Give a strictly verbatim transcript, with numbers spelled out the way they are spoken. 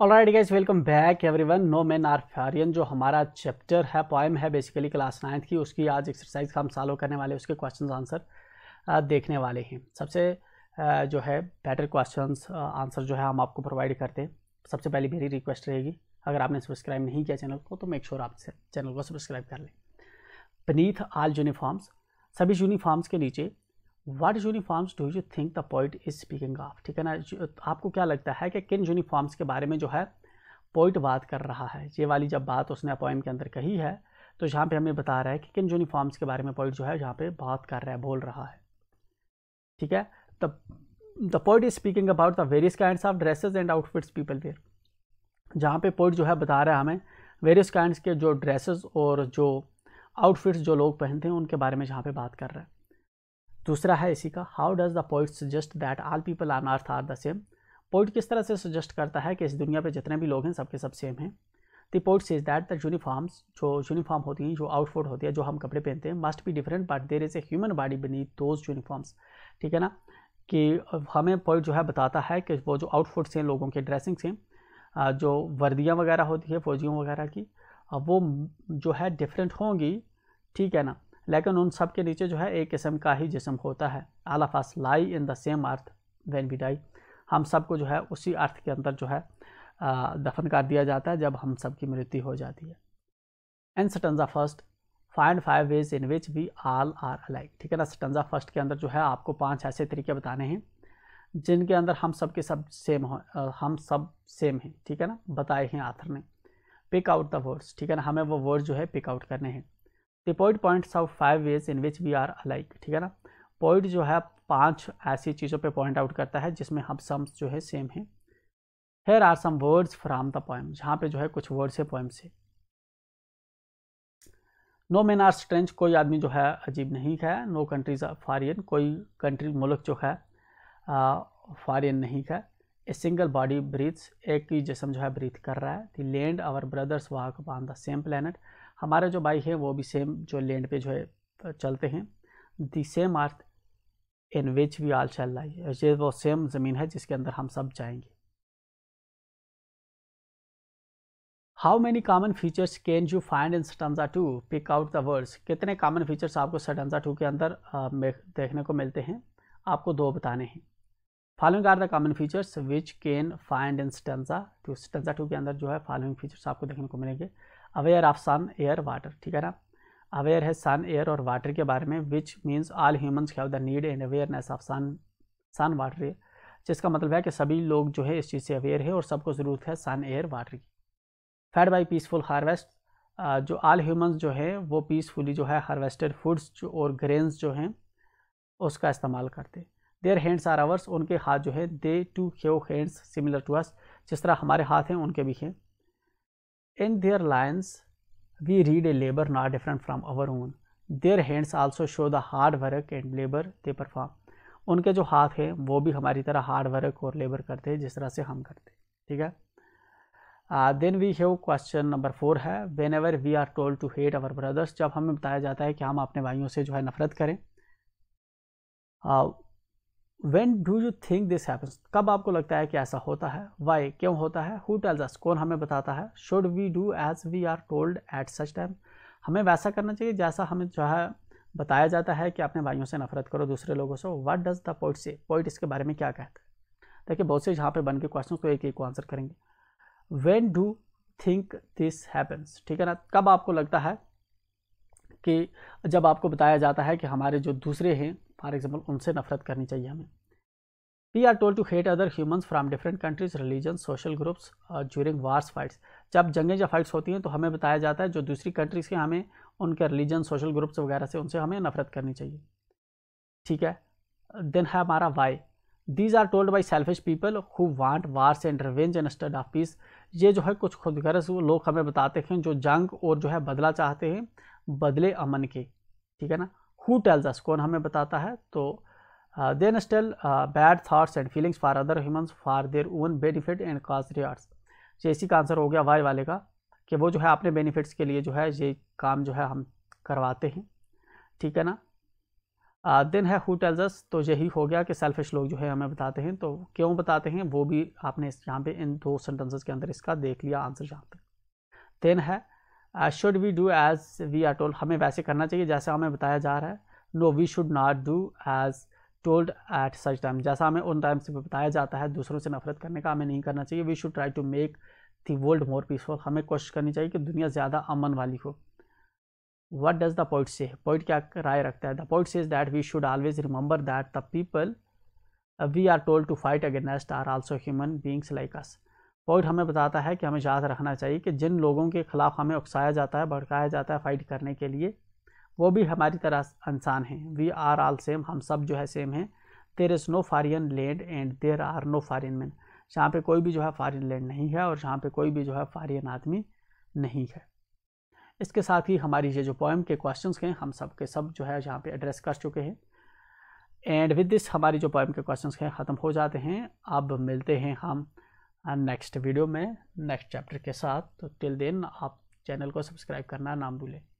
Alright guys, welcome back everyone. No man are foreign जो हमारा chapter है, poem है बेसिकली क्लास नाइन्थ की, उसकी आज एक्सरसाइज हम सॉल्व करने वाले, उसके क्वेश्चन आंसर देखने वाले हैं। सबसे जो है बेटर क्वेश्चन आंसर जो है हम आपको प्रोवाइड करते हैं। सबसे पहले मेरी रिक्वेस्ट रहेगी, अगर आपने सब्सक्राइब नहीं किया चैनल को तो मेक श्योर आप चैनल को सब्सक्राइब कर लें। बीनीथ ऑल यूनिफॉर्म्स, सभी यूनिफॉर्म्स के नीचे, what uniforms do you think the poet is speaking of. ठीक है ना, आपको क्या लगता है कि किन यूनिफॉर्म्स के बारे में जो है पोइट बात कर रहा है। ये वाली जब बात उसने पोएम के अंदर कही है तो यहाँ पे हमें बता रहा है कि किन यूनिफॉर्म्स के बारे में पोइट जो है यहाँ पे बात कर रहा है, बोल रहा है। ठीक है, the the poet is speaking about the various kinds of dresses and outfits people wear. जहाँ पे पोइट जो है बता रहा है हमें वेरियस काइंड्स के जो ड्रेसेस और जो आउटफिट्स जो लोग पहनते हैं उनके बारे में यहाँ पे बात कर रहा है। दूसरा है इसी का, how does the poet suggest that all people on earth are the same. Poet किस तरह से सजेस्ट करता है कि इस दुनिया पे जितने भी लोग हैं सबके सब सेम हैं। The poet says that the uniforms, जो यूनिफॉर्म होती हैं, जो आउटफिट होती है, जो हम कपड़े पहनते हैं, मस्ट भी different but there is a human body beneath those uniforms. ठीक है ना, कि हमें पोइट जो है बताता है कि वो जो आउटफिट्स हैं लोगों के, ड्रेसिंग्स हैं, जो वर्दियाँ वगैरह होती है फौजियों वगैरह की, वो जो है डिफरेंट होंगी। ठीक है ना, लेकिन उन सब के नीचे जो है एक किस्म का ही जिस्म होता है। All of us lie in the same earth when we die. हम सबको जो है उसी अर्थ के अंदर जो है दफन कर दिया जाता है जब हम सब की मृत्यु हो जाती है। And stanza first, find five ways in which we all are alike. ठीक है ना, स्टंजा फर्स्ट के अंदर जो है आपको पांच ऐसे तरीके बताने हैं जिनके अंदर हम सब के सब सेम हो, हम सब सेम हैं। ठीक है ना, बताए हैं आथर ने। पिक आउट द वर्ड्स, ठीक है ना, हमें वो वर्ड जो है पिक आउट करने हैं। The poet points out five ways in which we are alike. ठीक है ना, पोइट जो है पांच ऐसी चीज़ों पे पॉइंट आउट करता है जिसमें हम सब जो है सेम हैं। Here are some words from the poem, जहाँ पे जो है कुछ वर्ड्स है पोएम से। नो मैन आर स्ट्रेंज, कोई आदमी जो है अजीब नहीं है। नो कंट्रीज आर फॉरेन, कोई कंट्री मुल्क जो है फॉरेन नहीं है। ए सिंगल बॉडी ब्रीथ्स, एक ही जिस्म जो है ब्रीथ कर रहा है। The land our brothers walk upon the same planet, हमारे जो भाई है वो भी सेम जो लैंड पे जो है चलते हैं। The same earth in which we all shall lie, ये वो सेम ज़मीन है जिसके अंदर हम सब जाएंगे। How many common features can you find in stanza two, pick out the words. कितने कॉमन फीचर्स आपको स्टंजा टू के अंदर आ, देखने को मिलते हैं, आपको दो बताने हैं। Following are the common features which can find in stanza two. Stanza two के अंदर जो है फॉलोइंग फीचर्स आपको देखने को मिलेंगे। Aware of sun air water, ठीक है ना, अवेयर है सन एयर और वाटर के बारे में। Which means all humans have the need and awareness of sun sun water air, जिसका मतलब है कि सभी लोग जो है इस चीज़ से अवेयर है और सबको ज़रूरत है सन एयर वाटर की। फेड बाई पीसफुल हार्वेस्ट, जो ऑल ह्यूमंस जो है वो पीसफुली जो है हार्वेस्टेड फूड्स और ग्रेन्स जो हैं उसका इस्तेमाल करते। देयर हैंड्स आर आवर्स, उनके हाथ जो है, they too have hands similar to us, जिस तरह हमारे हाथ हैं उनके भी हैं। In their lines we read a labor not different from our own. Their hands also show the hard work and labor they perform. उनके जो हाथ हैं वो भी हमारी तरह हार्ड वर्क और लेबर करते हैं जिस तरह से हम करते हैं। ठीक है, then we have question number four है, whenever we are told to hate our brothers, जब हमें बताया जाता है कि हम अपने भाइयों से जो है नफरत करें। When do you think this happens, कब आपको लगता है कि ऐसा होता है। Why, क्यों होता है। Who tells us, कौन हमें बताता है। Should we do as we are told at such time, हमें वैसा करना चाहिए जैसा हमें जो है बताया जाता है कि अपने भाइयों से नफरत करो, दूसरे लोगों से। What does the poet say, poet इसके बारे में क्या कहता है। देखिए बहुत से यहाँ पे बन के क्वेश्चन को एक एक को आंसर करेंगे। When do think this happens, ठीक है ना, कब आपको लगता है कि जब आपको बताया जाता है कि हमारे जो दूसरे हैं फॉर एग्जाम्पल उनसे नफरत करनी चाहिए हमें। We are told to hate other humans from different countries, religion, social groups, during wars, fights, जब जंगें या फाइट्स होती हैं तो हमें बताया जाता है जो दूसरी कंट्रीज़ के, हमें उनके रिलीजन, सोशल ग्रुप्स वगैरह से, उनसे हमें नफरत करनी चाहिए। ठीक है, देन है हमारा why, these are told by selfish people who want wars and revenge instead of peace, ये जो है कुछ खुदगर्ज लोग हमें बताते हैं जो जंग और जो है बदला चाहते हैं, बदले अमन के। ठीक है ना, हु टेल्स अस, कौन हमें बताता है। तो they install bad thoughts and feelings for other humans for their own benefit and cause rewards, ये इसी का आंसर हो गया वाई वाले का, कि वो जो है अपने बेनिफिट्स के लिए जो है ये काम जो है हम करवाते हैं। ठीक है ना, देन है हु टेल्स अस, तो यही हो गया कि सेल्फिश लोग जो है हमें बताते हैं, तो क्यों बताते हैं वो भी आपने इस यहाँ पे इन दो सेंटेंसेस के अंदर इसका देख लिया आंसर यहाँ पे। देन है should we do as we are told, हमें वैसे करना चाहिए जैसा हमें बताया जा रहा है। No we should not do as told at such time, जैसा हमें उन टाइम से बताया जाता है दूसरों से नफरत करने का हमें नहीं करना चाहिए। We should try to make the world more peaceful, हमें कोशिश करनी चाहिए कि दुनिया ज़्यादा अमन वाली हो। What does the poet say? Poet क्या राय रखता है? The poet says that we should always remember that the people we are told to fight against are also human beings like us. Poet हमें बताता है कि हमें याद रखना चाहिए कि जिन लोगों के खिलाफ हमें उकसाया जाता है, भड़काया जाता है फाइट करने के लिए, वो भी हमारी तरह इंसान हैं। We are all same, हम सब जो है सेम हैं। There is no foreign land and there are no foreign men. यहाँ पे कोई भी जो है foreign land नहीं है और यहाँ पे कोई भी जो है foreign आदमी नहीं है। इसके साथ ही हमारी ये जो पोएम के क्वेश्चंस हैं हम सब के सब जो है यहाँ पे एड्रेस कर चुके हैं। एंड विद दिस हमारी जो पोएम के क्वेश्चंस हैं ख़त्म हो जाते हैं। अब मिलते हैं हम नेक्स्ट वीडियो में नेक्स्ट चैप्टर के साथ। तो टिल देन आप चैनल को सब्सक्राइब करना ना भूलें।